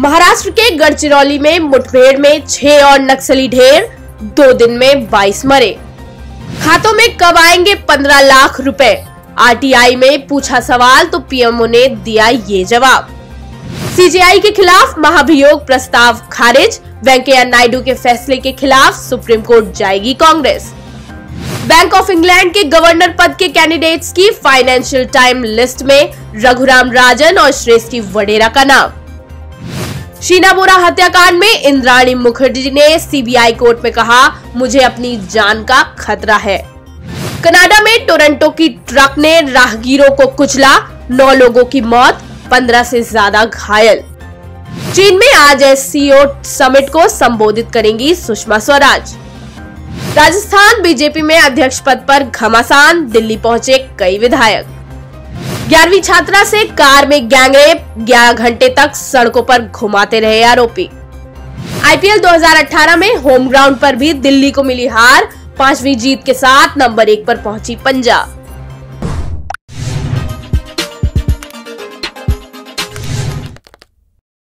महाराष्ट्र के गढ़चिरौली में मुठभेड़ में 6 और नक्सली ढेर, 2 दिन में 22 मरे। खातों में कब आएंगे 15 लाख रुपए? आरटीआई में पूछा सवाल तो पीएमओ ने दिया ये जवाब। सीजीआई के खिलाफ महाभियोग प्रस्ताव खारिज, वेंकैया नायडू के फैसले के खिलाफ सुप्रीम कोर्ट जाएगी कांग्रेस। बैंक ऑफ इंग्लैंड के गवर्नर पद के कैंडिडेट्स की फाइनेंशियल टाइम लिस्ट में रघुराम राजन और श्रेष्ठी वडेरा का नाम। शीना बोरा हत्याकांड में इंद्राणी मुखर्जी ने सीबीआई कोर्ट में कहा, मुझे अपनी जान का खतरा है। कनाडा में टोरंटो की ट्रक ने राहगीरों को कुचला, 9 लोगों की मौत, 15 से ज्यादा घायल। चीन में आज एससीओ समिट को संबोधित करेंगी सुषमा स्वराज। राजस्थान बीजेपी में अध्यक्ष पद पर घमासान, दिल्ली पहुंचे कई विधायक। 11वीं छात्रा से कार में गैंगरेप, 11 घंटे तक सड़कों पर घुमाते रहे आरोपी। आईपीएल 2018 में होम ग्राउंड पर भी दिल्ली को मिली हार, 5वीं जीत के साथ नंबर 1 पर पहुंची पंजाब।